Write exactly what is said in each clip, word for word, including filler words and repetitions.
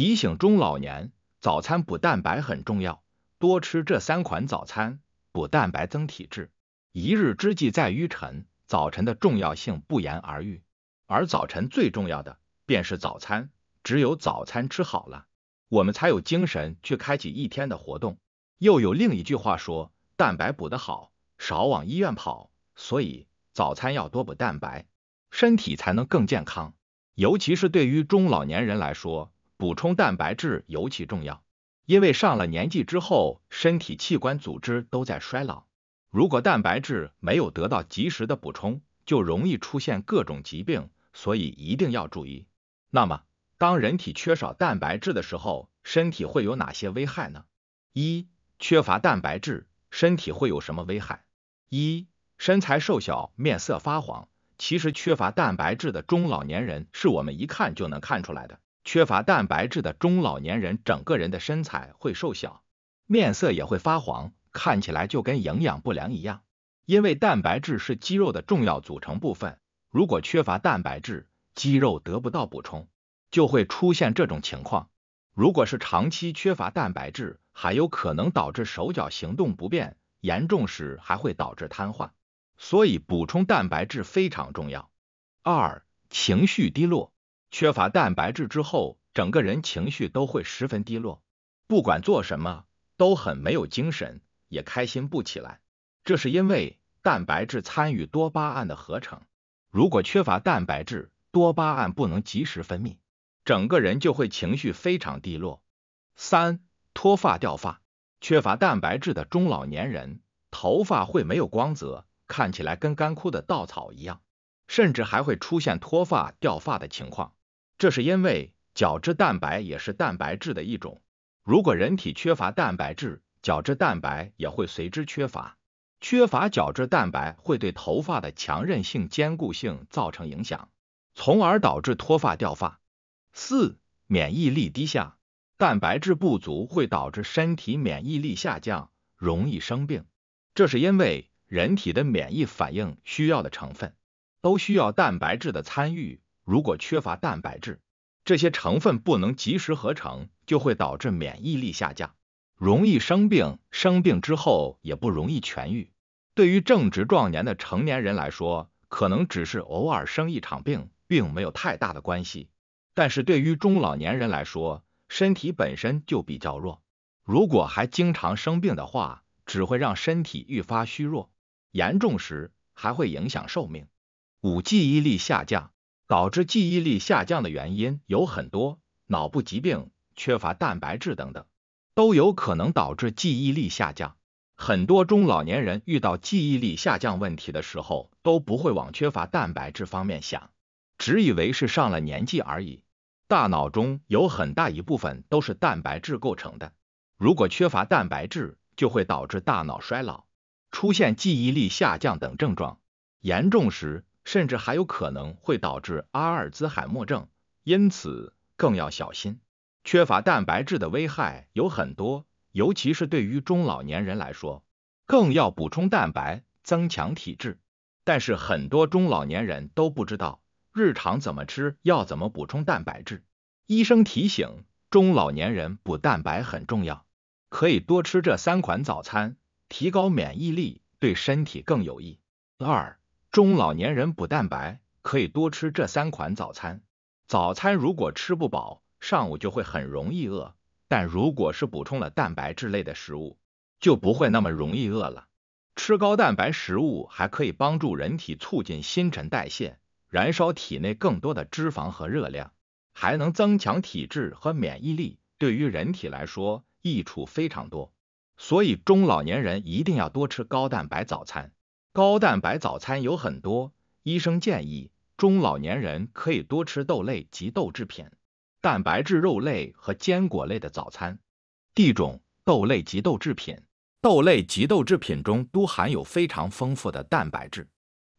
提醒中老年，早餐补蛋白很重要，多吃这三款早餐，补蛋白增体质。一日之计在于晨，早晨的重要性不言而喻。而早晨最重要的便是早餐，只有早餐吃好了，我们才有精神去开启一天的活动。又有另一句话说，蛋白补得好，少往医院跑，所以早餐要多补蛋白，身体才能更健康。尤其是对于中老年人来说，补充蛋白质尤其重要，因为上了年纪之后，身体器官组织都在衰老，如果蛋白质没有得到及时的补充，就容易出现各种疾病，所以一定要注意。那么，当人体缺少蛋白质的时候，身体会有哪些危害呢？一、缺乏蛋白质，身体会有什么危害？一、身材瘦小，面色发黄。其实缺乏蛋白质的中老年人是我们一看就能看出来的，缺乏蛋白质的中老年人整个人的身材会瘦小，面色也会发黄，看起来就跟营养不良一样。因为蛋白质是肌肉的重要组成部分，如果缺乏蛋白质，肌肉得不到补充，就会出现这种情况。如果是长期缺乏蛋白质，还有可能导致手脚行动不便，严重时还会导致瘫痪，所以补充蛋白质非常重要。二、情绪低落，缺乏蛋白质之后，整个人情绪都会十分低落，不管做什么都很没有精神，也开心不起来。这是因为蛋白质参与多巴胺的合成，如果缺乏蛋白质，多巴胺不能及时分泌，整个人就会情绪非常低落。三、脱发掉发，缺乏蛋白质的中老年人，头发会没有光泽，看起来跟干枯的稻草一样，甚至还会出现脱发掉发的情况。这是因为角质蛋白也是蛋白质的一种，如果人体缺乏蛋白质，角质蛋白也会随之缺乏，缺乏角质蛋白会对头发的强韧性、坚固性造成影响，从而导致脱发掉发。四、免疫力低下，蛋白质不足会导致身体免疫力下降，容易生病，这是因为人体的免疫反应需要的成分都需要蛋白质的参与，如果缺乏蛋白质，这些成分不能及时合成，就会导致免疫力下降，容易生病，生病之后也不容易痊愈。对于正值壮年的成年人来说，可能只是偶尔生一场病，并没有太大的关系，但是对于中老年人来说，身体本身就比较弱，如果还经常生病的话，只会让身体愈发虚弱，严重时还会影响寿命。五、记忆力下降，导致记忆力下降的原因有很多，脑部疾病、缺乏蛋白质等等，都有可能导致记忆力下降。很多中老年人遇到记忆力下降问题的时候，都不会往缺乏蛋白质方面想，只以为是上了年纪而已。大脑中有很大一部分都是蛋白质构成的，如果缺乏蛋白质，就会导致大脑衰老，出现记忆力下降等症状，严重时甚至还有可能会导致阿尔兹海默症，因此更要小心。缺乏蛋白质的危害有很多，尤其是对于中老年人来说，更要补充蛋白，增强体质。但是很多中老年人都不知道日常怎么吃，要怎么补充蛋白质。医生提醒，中老年人补蛋白很重要，可以多吃这三款早餐，提高免疫力，对身体更有益。二、中老年人补蛋白，可以多吃这三款早餐。早餐如果吃不饱，上午就会很容易饿，但如果是补充了蛋白质类的食物，就不会那么容易饿了。吃高蛋白食物还可以帮助人体促进新陈代谢，燃烧体内更多的脂肪和热量，还能增强体质和免疫力，对于人体来说益处非常多。所以中老年人一定要多吃高蛋白早餐。高蛋白早餐有很多，医生建议中老年人可以多吃豆类及豆制品、蛋白质肉类和坚果类的早餐。第一种，豆类及豆制品。豆类及豆制品中都含有非常丰富的蛋白质，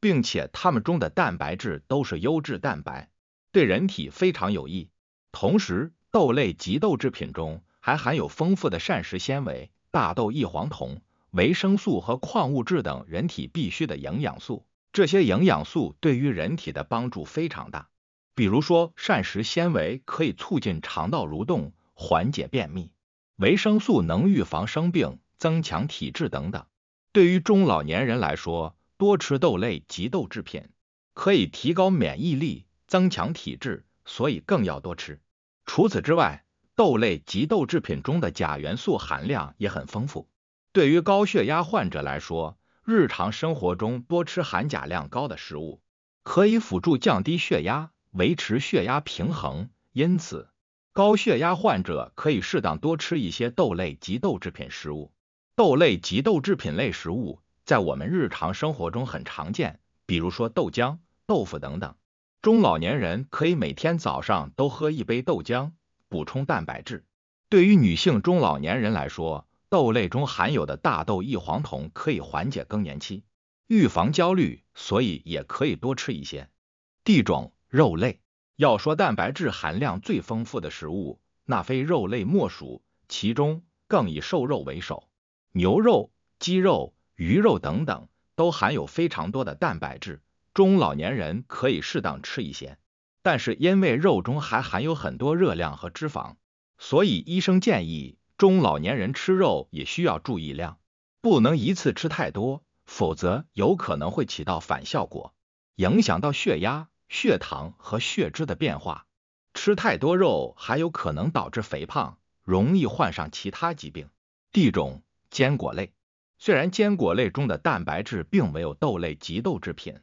并且它们中的蛋白质都是优质蛋白，对人体非常有益。同时，豆类及豆制品中还含有丰富的膳食纤维、大豆异黄酮、维生素和矿物质等人体必需的营养素，这些营养素对于人体的帮助非常大。比如说，膳食纤维可以促进肠道蠕动，缓解便秘；维生素能预防生病，增强体质等等。对于中老年人来说，多吃豆类及豆制品，可以提高免疫力，增强体质，所以更要多吃。除此之外，豆类及豆制品中的钾元素含量也很丰富。对于高血压患者来说，日常生活中多吃含钾量高的食物，可以辅助降低血压，维持血压平衡。因此，高血压患者可以适当多吃一些豆类及豆制品食物。豆类及豆制品类食物在我们日常生活中很常见，比如说豆浆、豆腐等等。中老年人可以每天早上都喝一杯豆浆，补充蛋白质。对于女性中老年人来说，豆类中含有的大豆异黄酮可以缓解更年期，预防焦虑，所以也可以多吃一些。第一种，肉类。要说蛋白质含量最丰富的食物，那非肉类莫属，其中更以瘦肉为首。牛肉、鸡肉、鱼肉等等都含有非常多的蛋白质，中老年人可以适当吃一些，但是因为肉中还含有很多热量和脂肪，所以医生建议中老年人吃肉也需要注意量，不能一次吃太多，否则有可能会起到反效果，影响到血压、血糖和血脂的变化。吃太多肉还有可能导致肥胖，容易患上其他疾病。第一种，坚果类。虽然坚果类中的蛋白质并没有豆类及豆制品、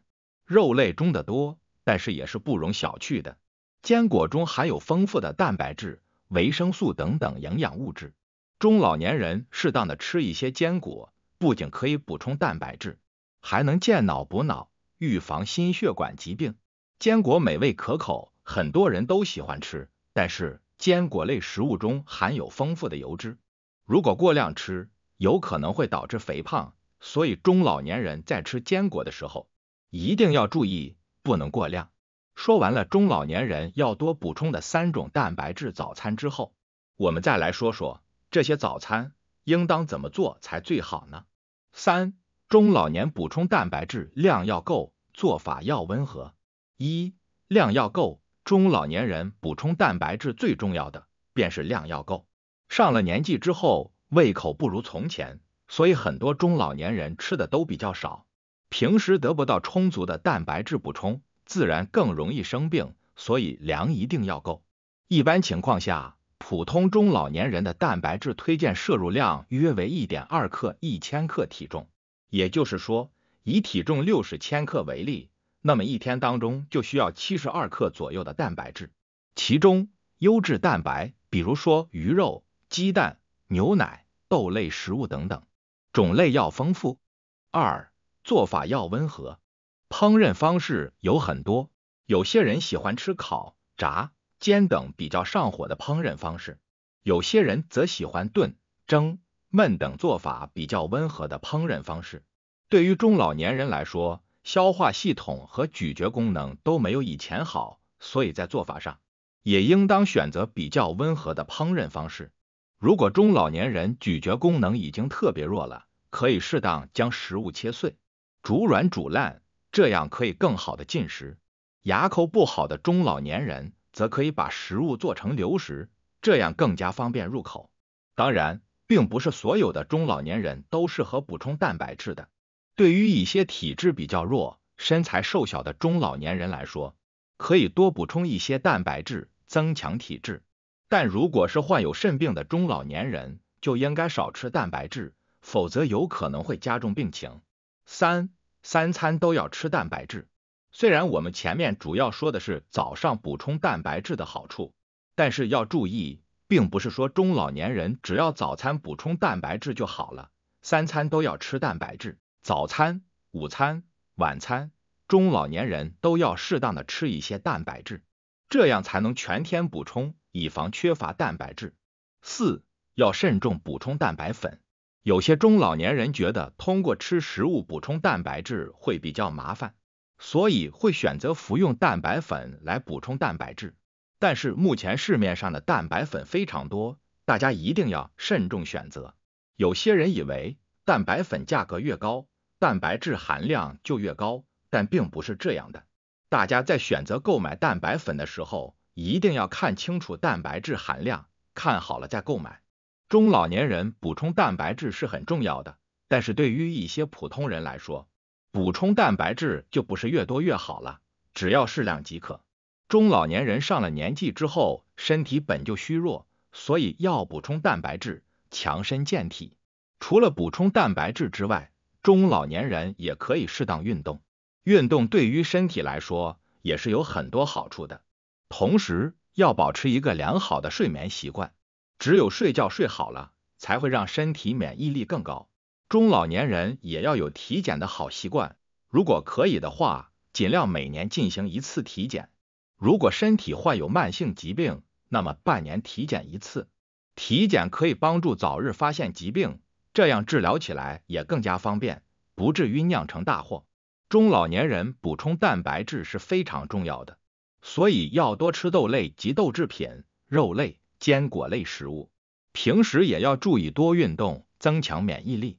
肉类中的多，但是也是不容小觑的。坚果中含有丰富的蛋白质、维生素等等营养物质。中老年人适当的吃一些坚果，不仅可以补充蛋白质，还能健脑补脑，预防心血管疾病。坚果美味可口，很多人都喜欢吃，但是坚果类食物中含有丰富的油脂，如果过量吃，有可能会导致肥胖，所以中老年人在吃坚果的时候一定要注意，不能过量。说完了中老年人要多补充的三种蛋白质早餐之后，我们再来说说这些早餐应当怎么做才最好呢？三、中老年补充蛋白质量要够，做法要温和。一、量要够。中老年人补充蛋白质最重要的便是量要够。上了年纪之后，胃口不如从前，所以很多中老年人吃的都比较少，平时得不到充足的蛋白质补充，自然更容易生病，所以量一定要够。一般情况下，普通中老年人的蛋白质推荐摄入量约为 一点二 克一千克体重，也就是说，以体重六十千克为例，那么一天当中就需要七十二克左右的蛋白质，其中优质蛋白，比如说鱼肉、鸡蛋、牛奶、豆类食物等等，种类要丰富。二、做法要温和。烹饪方式有很多，有些人喜欢吃烤、炸、煎等比较上火的烹饪方式，有些人则喜欢炖、蒸、焖等做法比较温和的烹饪方式。对于中老年人来说，消化系统和咀嚼功能都没有以前好，所以在做法上也应当选择比较温和的烹饪方式。如果中老年人咀嚼功能已经特别弱了，可以适当将食物切碎，煮软煮烂，这样可以更好的进食。牙口不好的中老年人则可以把食物做成流食，这样更加方便入口。当然，并不是所有的中老年人都适合补充蛋白质的。对于一些体质比较弱、身材瘦小的中老年人来说，可以多补充一些蛋白质，增强体质。但如果是患有肾病的中老年人，就应该少吃蛋白质，否则有可能会加重病情。三、三餐都要吃蛋白质。虽然我们前面主要说的是早上补充蛋白质的好处，但是要注意，并不是说中老年人只要早餐补充蛋白质就好了，三餐都要吃蛋白质。早餐、午餐、晚餐，中老年人都要适当的吃一些蛋白质，这样才能全天补充，以防缺乏蛋白质。四、要慎重补充蛋白粉。有些中老年人觉得通过吃食物补充蛋白质会比较麻烦，所以会选择服用蛋白粉来补充蛋白质。但是目前市面上的蛋白粉非常多，大家一定要慎重选择。有些人以为蛋白粉价格越高，蛋白质含量就越高，但并不是这样的。大家在选择购买蛋白粉的时候，一定要看清楚蛋白质含量，看好了再购买。中老年人补充蛋白质是很重要的，但是对于一些普通人来说，补充蛋白质就不是越多越好了，只要适量即可。中老年人上了年纪之后，身体本就虚弱，所以要补充蛋白质，强身健体。除了补充蛋白质之外，中老年人也可以适当运动。运动对于身体来说也是有很多好处的。同时，要保持一个良好的睡眠习惯，只有睡觉睡好了，才会让身体免疫力更高。中老年人也要有体检的好习惯，如果可以的话，尽量每年进行一次体检。如果身体患有慢性疾病，那么半年体检一次。体检可以帮助早日发现疾病，这样治疗起来也更加方便，不至于酿成大祸。中老年人补充蛋白质是非常重要的，所以要多吃豆类及豆制品、肉类、坚果类食物。平时也要注意多运动，增强免疫力。